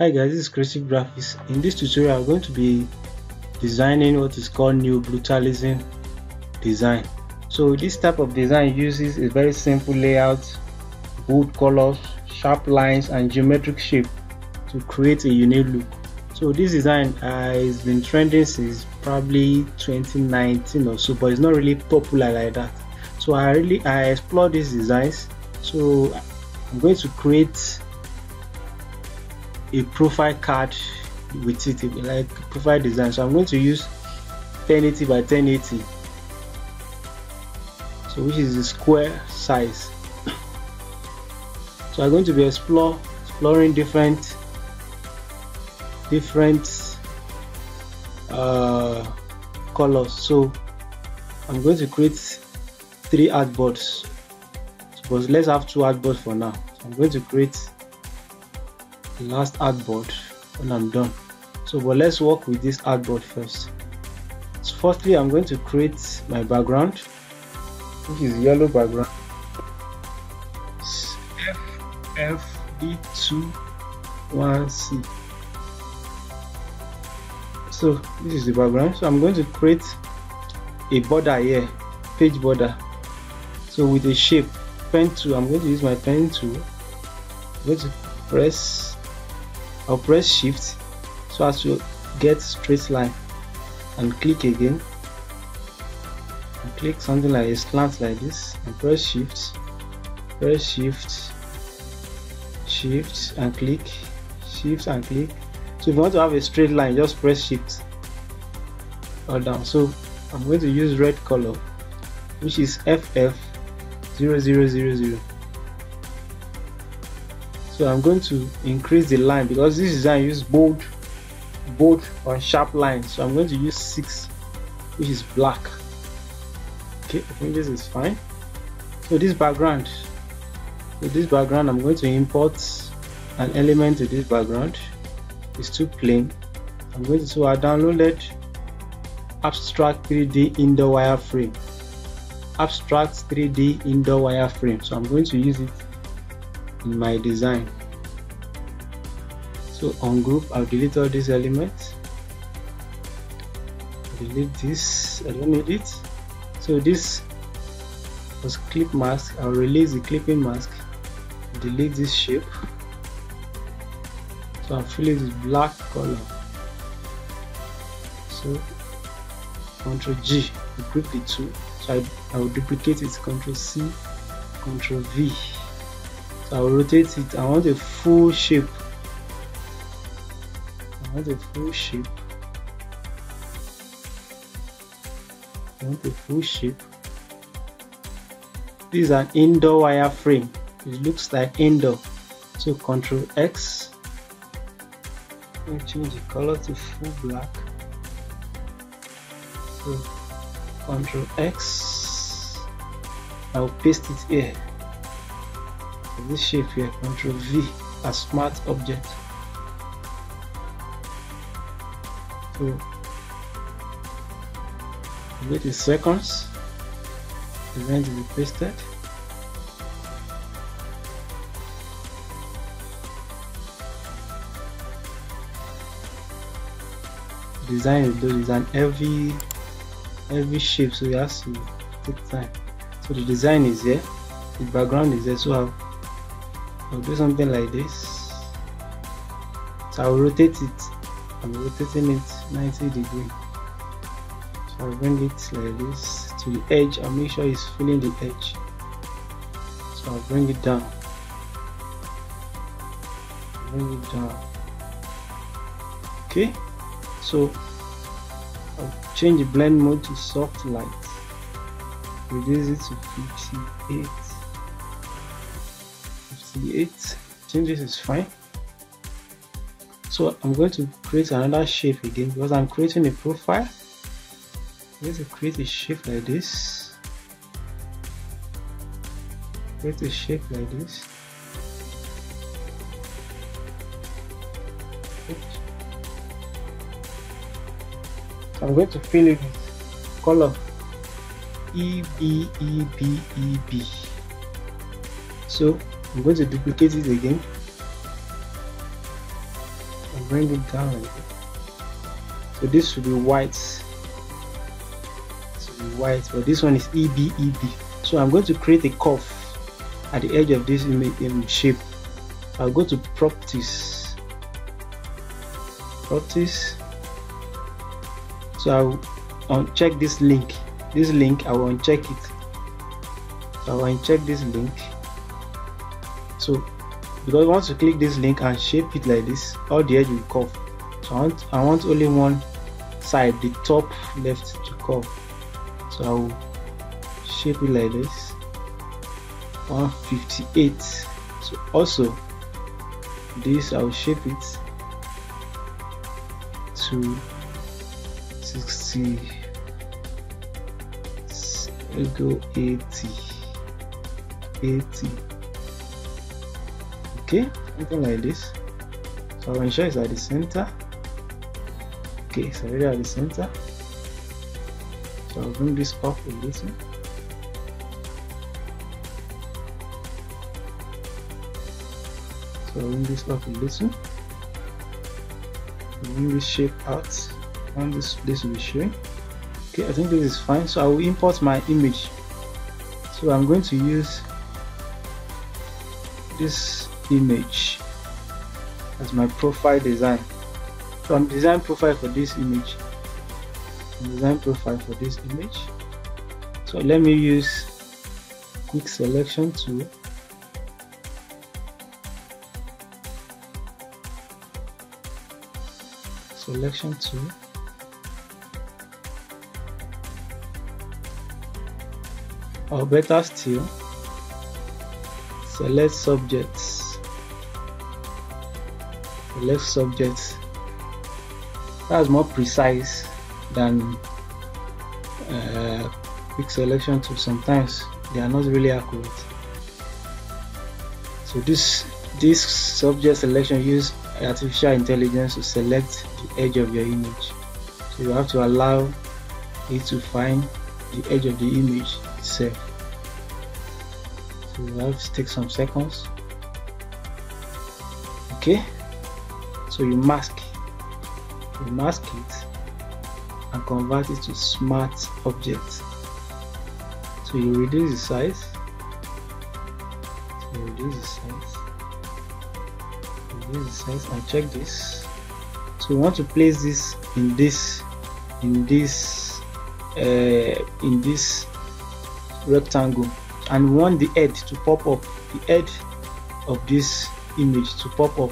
Hi guys, this is Creative Graphics. In this tutorial, I'm going to be designing what is called neo brutalism design. So this type of design uses a very simple layout, bold colors, sharp lines, and geometric shape to create a unique look. So this design has been trending since probably 2019 or so, but it's not really popular like that. So I explore these designs. So I'm going to create a profile card with it, like profile design. So I'm going to use 1080 by 1080, so which is the square size. So I'm going to be exploring different colors. So I'm going to create 3 artboards, but let's have 2 artboards for now. So I'm going to create the last artboard when I'm done. So but let's work with this artboard first. So firstly, I'm going to create my background, which is yellow background. It's FFD21C. So this is the background. So I'm going to create a border here, page border. So with a shape, pen tool, I'm going to use my pen tool. I'm going to press shift so as to get straight line, and click again and click something like a slant like this, and press shift and click, shift and click. So if you want to have a straight line, just press shift or down. So I'm going to use red color, which is FF0000. So I'm going to increase the line because this design uses bold and sharp lines. So I'm going to use 6, which is black. Okay, I think this is fine. So this background, with this background, I'm going to import an element to this background. It's too plain. I'm going to, so I downloaded abstract 3D indoor wireframe. Abstract 3D indoor wireframe. So I'm going to use it in my design. So ungroup, I'll delete all these elements. Delete this, I don't need it. So this was clip mask, I'll release the clipping mask. Delete this shape. So I'll fill it with black color. So Ctrl G, group the two. So I will duplicate it, Ctrl C, Ctrl V. I will rotate it. I want a full shape. I want a full shape. This is an indoor wireframe. It looks like indoor. So Ctrl X. I'll change the color to full black. So Ctrl X. I'll paste it here. This shape here, Ctrl V as smart object. So wait a second, the line will be pasted. Design is done. It's an heavy shape, so you have to take time. So the design is here, the background is there, so I'll do something like this. So I'll rotate it. I'm rotating it 90 degrees. So I'll bring it like this to the edge. I'll make sure it's filling the edge. So I'll bring it down. Okay. So I'll change the blend mode to soft light. Reduce it to 58. 8 changes is fine. So I'm going to create another shape again because I'm creating a profile. I'm going to create a shape like this. So I'm going to fill it with color EB. So I'm going to duplicate it again. bring it down. So this should be white. This should be white, but this one is EB. So I'm going to create a curve at the edge of this image shape. I'll go to properties. Properties. So I'll uncheck this link. This link, I will uncheck it. So I will uncheck this link. So because once you click this link and shape it like this, all the edge will curve. So I want only one side, the top left, to curve. So I will shape it like this. 158. So also this I will shape it to 60. I'll go 80. Okay, something like this. So I'll ensure it's at the center. Okay, it's already at the center. So I'll bring this up a little. Bring this shape out. And this will be showing. Okay, I think this is fine. So I will import my image. So I'm going to use this image as my profile design. So I'm design profile for this image. So let me use quick selection tool. Or better still, select subjects. That's more precise than quick selection tool. Sometimes they are not really accurate. So this subject selection uses artificial intelligence to select the edge of your image. So you have to allow it to find the edge of the image itself. So you have to take some seconds. Okay, so you mask it and convert it to smart object. So you reduce the size, and check this. So you want to place this in this rectangle, and we want the edge to pop up, the edge of this image to pop up.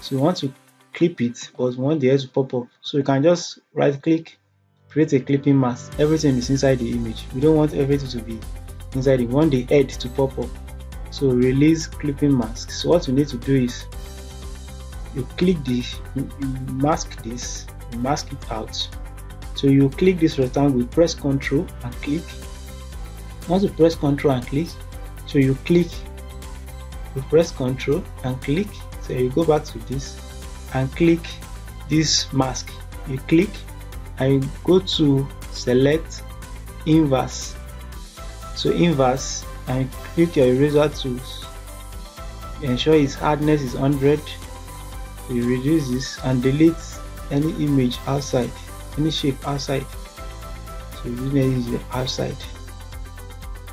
So you want to clip it, but we want the edge to pop up. So you can just right click, create a clipping mask. Everything is inside the image. We don't want everything to be inside it. We want the edge to pop up. So release clipping mask. So what you need to do is you click this, you mask this, you mask it out. So you click this rectangle, press Ctrl and click. Once you press Ctrl and click, so you click, you press Ctrl and click. So you go back to this and click this mask. You click and you go to select inverse. So inverse, and click your eraser tools. Ensure its hardness is 100. You reduce this and delete any image outside, any shape outside. So you need the outside.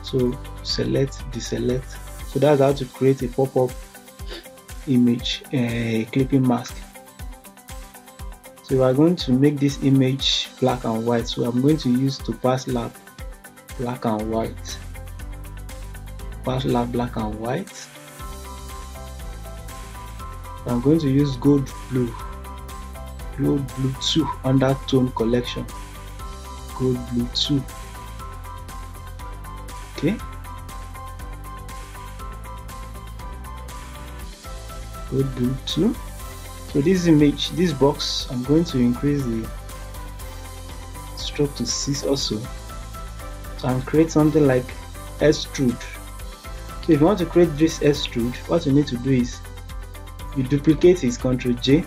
So select, deselect. So that's how to create a pop-up image, a clipping mask. So we are going to make this image black and white. So I'm going to use Topaz Lab black and white. I'm going to use gold blue, blue 2 undertone collection, gold blue 2. Okay, gold blue 2. So this image, this box, I'm going to increase the stroke to 6 also. So I'm create something like extrude. So if you want to create this extrude, what you need to do is you duplicate it, Ctrl J,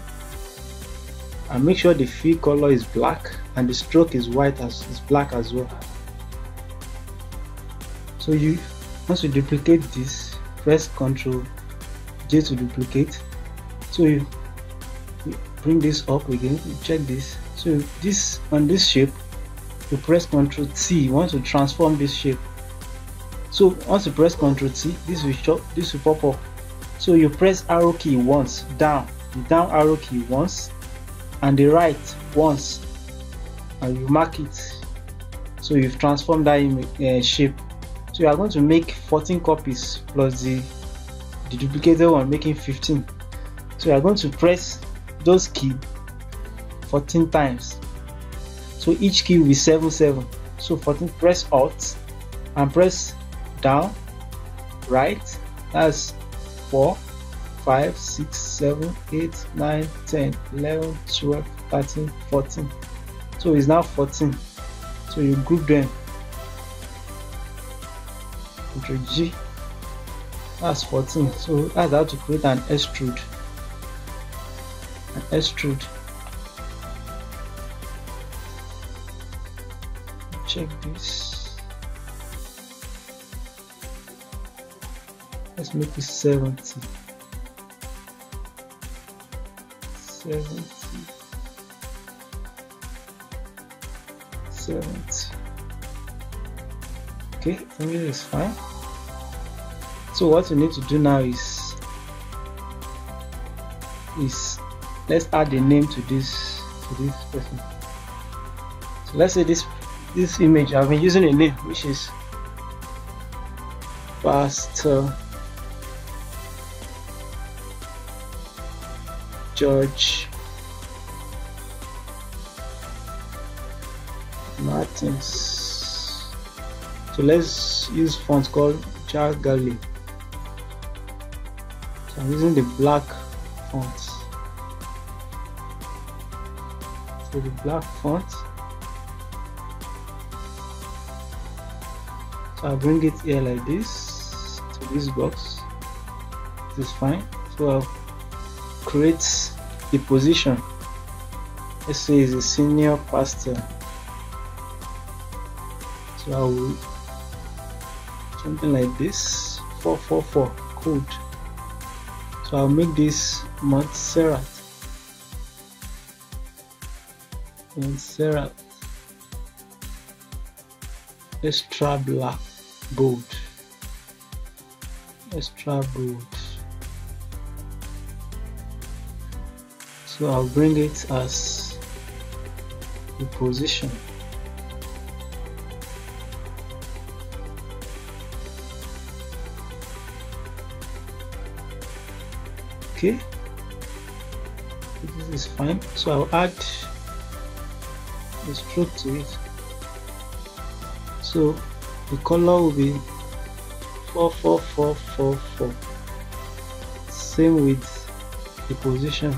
and make sure the fill color is black and the stroke is white as is black as well. So you, once you duplicate this, press Ctrl J to duplicate. So you bring this up again, check this. So this, on this shape, you press Ctrl T, you want to transform this shape. So once you press Ctrl T, this will pop up. So you press arrow key once, down arrow key once, and the right once, and you mark it. So you've transformed that shape. So you are going to make 14 copies plus the duplicated one, making 15. So you are going to press those keys 14 times. So each key will be 7, 7. So 14, press Alt and press down, right, that's 4, 5, 6, 7, 8, 9, 10, 11, 12, 13, 14. So it's now 14. So you group them. Ctrl G, that's 14. So that's how to create an extrude. Check this. Let's make it 70. 70. Okay, I mean it's fine. So what we need to do now is let's add a name to this person. So let's say this image, I've been using a name which is Pastor George Martins. So let's use font called Chargaly. So I'm using the black font. So the black font. So I bring it here like this to this box. This is fine. So I'll create the position. Let's say it's a senior pastor. So I will something like this. 444 code. So I'll make this Montserrat. Extra black, bold, extra bold. So I'll bring it as the position. Okay, this is fine. So I'll add the stroke to it. So the color will be 4, 4, 4, 4, 4. Same with the position.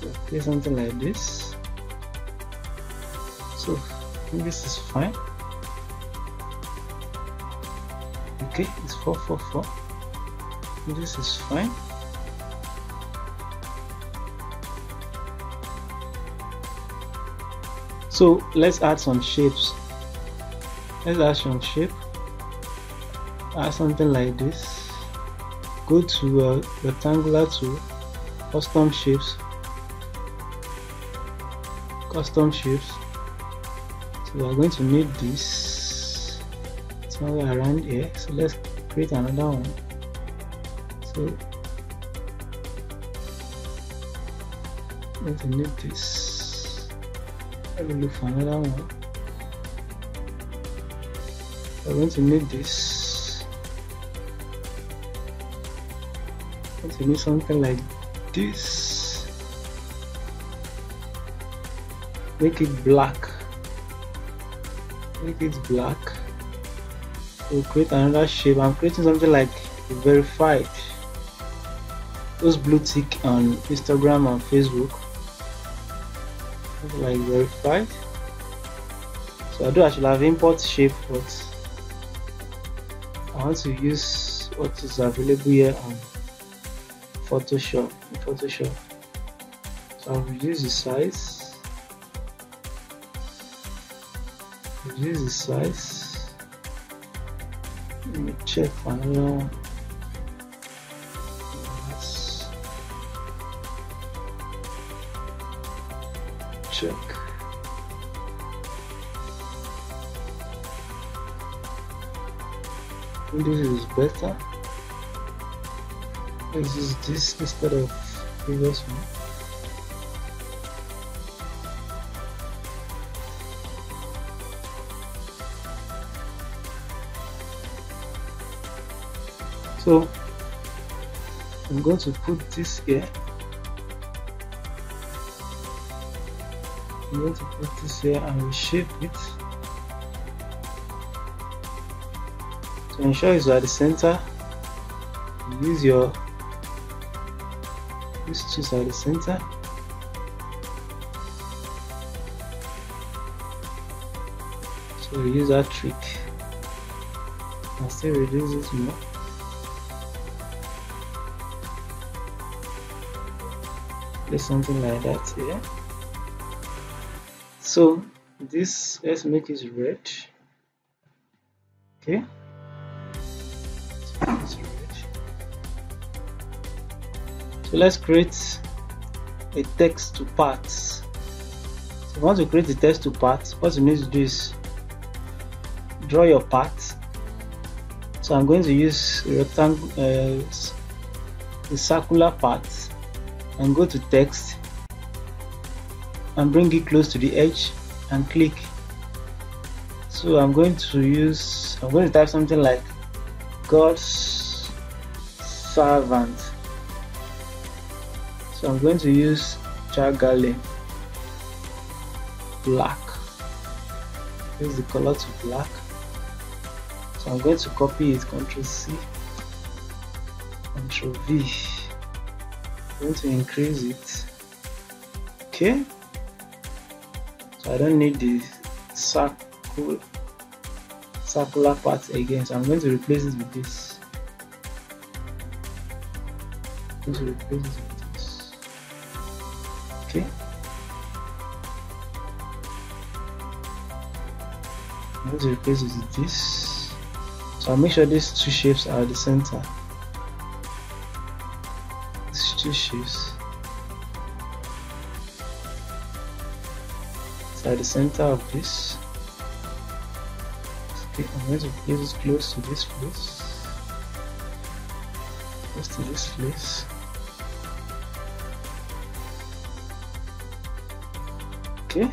So play something like this. So I think this is fine. Okay, it's 4, 4, 4. This is fine. So let's add some shapes. Let's add some shape. Add something like this. Go to rectangular tool, custom shapes. So we are going to need this somewhere around here. So let's create another one. So we're going to need this. Let me look for another one. I'm going to need this. I'm going to need something like this. Make it black. We'll create another shape. I'm creating something like verified. Those blue tick on Instagram and Facebook. Something like verified. So I should have import shape, but I want to use what is available here on Photoshop. So I'll reduce the size. Let me check for another one. Gotcha. This is better. This is this instead of previous one. So I'm going to put this here. I'm going to put this here and reshape it to ensure it's at the center. Use your these two at the center. So we use that trick and still reduce it more. Place something like that here. So this, let's make it red. Okay. So let's create a text to parts. So if you want to create the text to parts, what you need to do is draw your parts. So I'm going to use the circular part and go to text and bring it close to the edge and click. So I'm going to use, I'm going to type something like God's servant. So I'm going to use Jagale black. Use the color to black. So I'm going to copy it, Ctrl C, Ctrl V. I'm going to increase it. Okay. So I don't need the circular part again. So I'm going to replace it with this. I'm going to replace it with okay. I'm going to replace it with this. So I'll make sure these two shapes are at the center. These two shapes are at the center of this. Okay, I'm going to place it close to this place. Close to this place. Okay.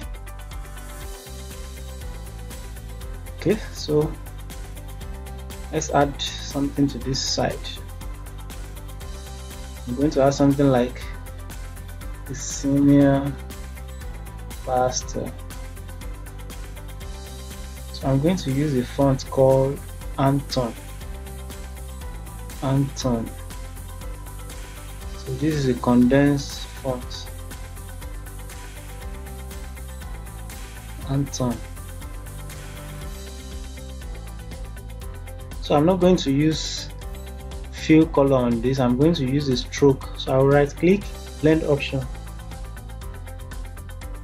Okay, so let's add something to this side. I'm going to add something like the senior pastor. So I'm going to use a font called Anton. Anton. So this is a condensed font. Anton. So I'm not going to use fill color on this. I'm going to use a stroke. So I'll right click, blend option.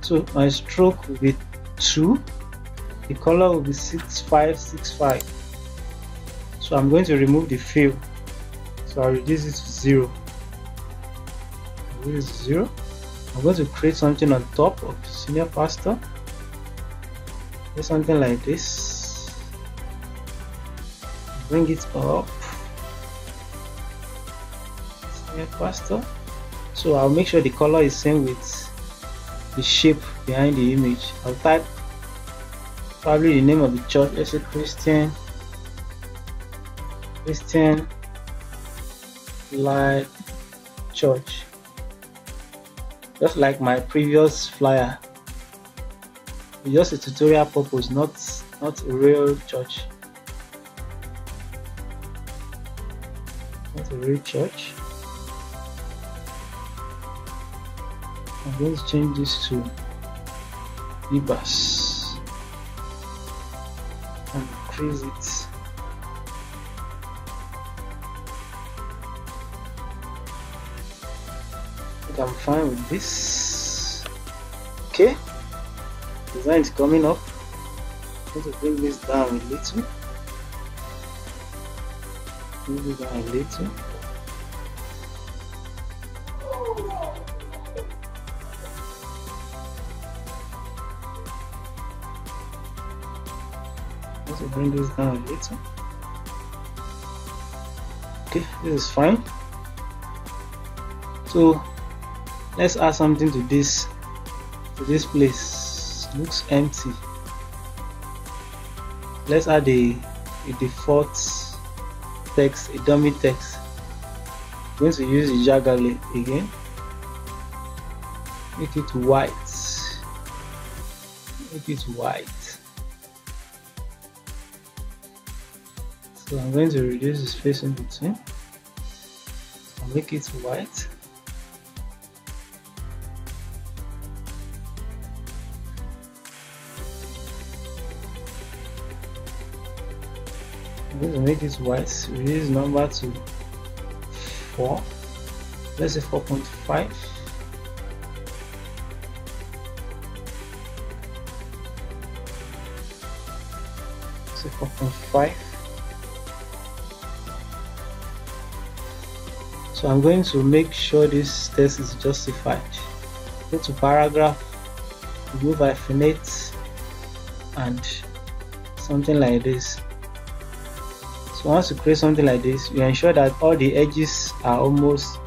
So my stroke will be 2. The color will be 6565. So I'm going to remove the fill. So I'll reduce it to 0. Reduce it to 0. I'm going to create something on top of the senior pastor. Do something like this, bring it up, faster. So I'll make sure the color is same with the shape behind the image. I'll type probably the name of the church, let's say Christian Light Church, just like my previous flyer. Just a tutorial purpose, not a real church. Not a real church. I'm going to change this to Libas and increase it. I think I'm fine with this. Okay. Design is coming up. I'm going to bring this down a little. Bring this down a little. Let's bring this down a bit. Okay, this is fine. So let's add something to this. This place looks empty. Let's add a default text, a dummy text. I'm going to use the Jagale again. Make it white. Make it white. So I'm going to reduce the space in between. I'll make it white. I'm going to make it white. Reduce number to 4. Let's say 4.5. Say 4.5. So I'm going to make sure this test is justified. Go to paragraph, remove hyphenates, and something like this. So once you create something like this, you ensure that all the edges are almost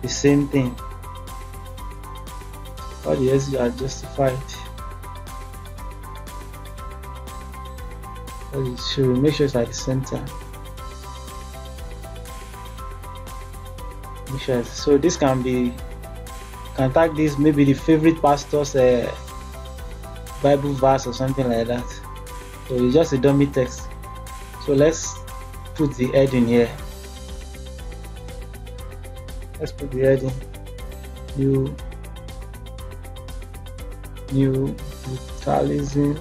the same thing. All the edges are justified. So you should make sure it's at the center. Make sure. So this can be, can tag this maybe the favorite pastor's Bible verse or something like that. So it's just a dummy text. So let's put the head in here. Let's put the head in. Neo brutalism.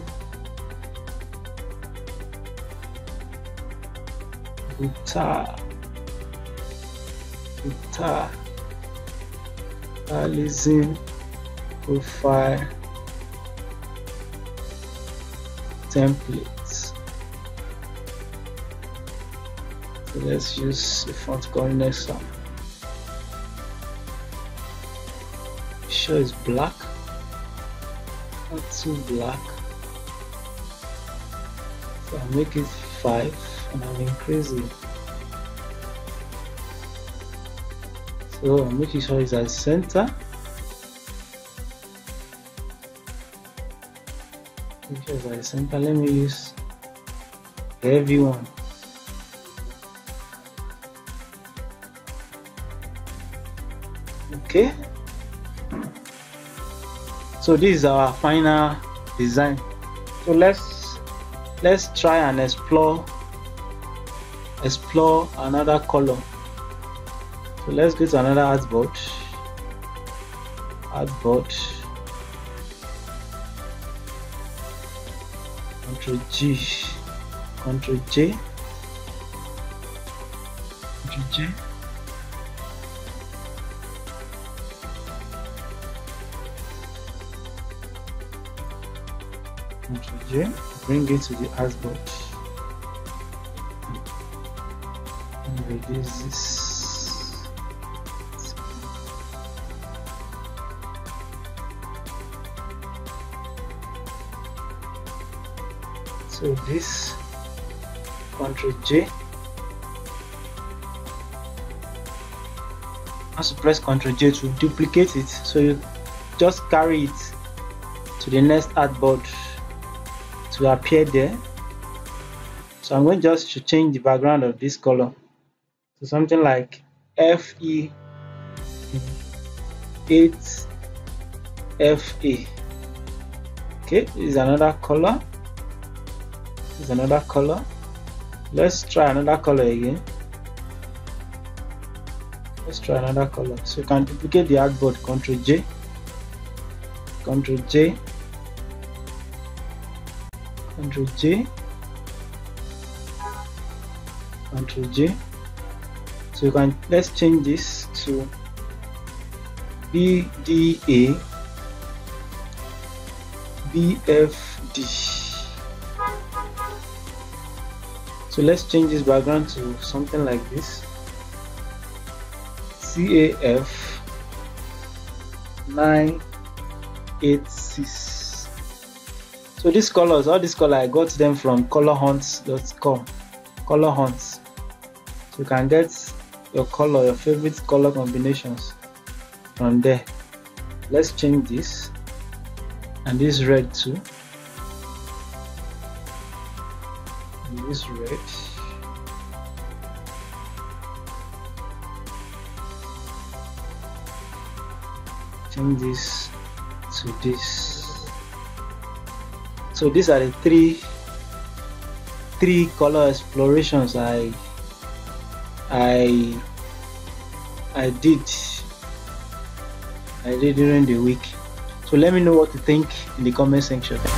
Brutalism profile templates. So let's use the font called next one. Sure, it's black, not too black. So I'll make it 5 and I'll increase it. So I'm making sure it's at center. Make sure it's at center. Let me use the heavy one. Okay, so this is our final design. So let's try and explore another color. So let's go to another artboard. Ctrl G. Bring it to the artboard and reduce this. So this Ctrl J. Once you press Ctrl J to duplicate it, so you just carry it to the next artboard to appear there. So I'm going just to change the background of this color to something like FE 8 FA. Okay, this is another color. Let's try another color again. So you can duplicate the artboard. Ctrl J. So you can, let's change this to BDA BFD. So let's change this background to something like this, CAF 986. So these colors, all these colors, I got them from colorhunt.com. Color Hunt. So you can get your color, your favorite color combinations from there. Let's change this, and this red too. And this red. Change this to this. So these are the three color explorations I did during the week. So let me know what you think in the comment section.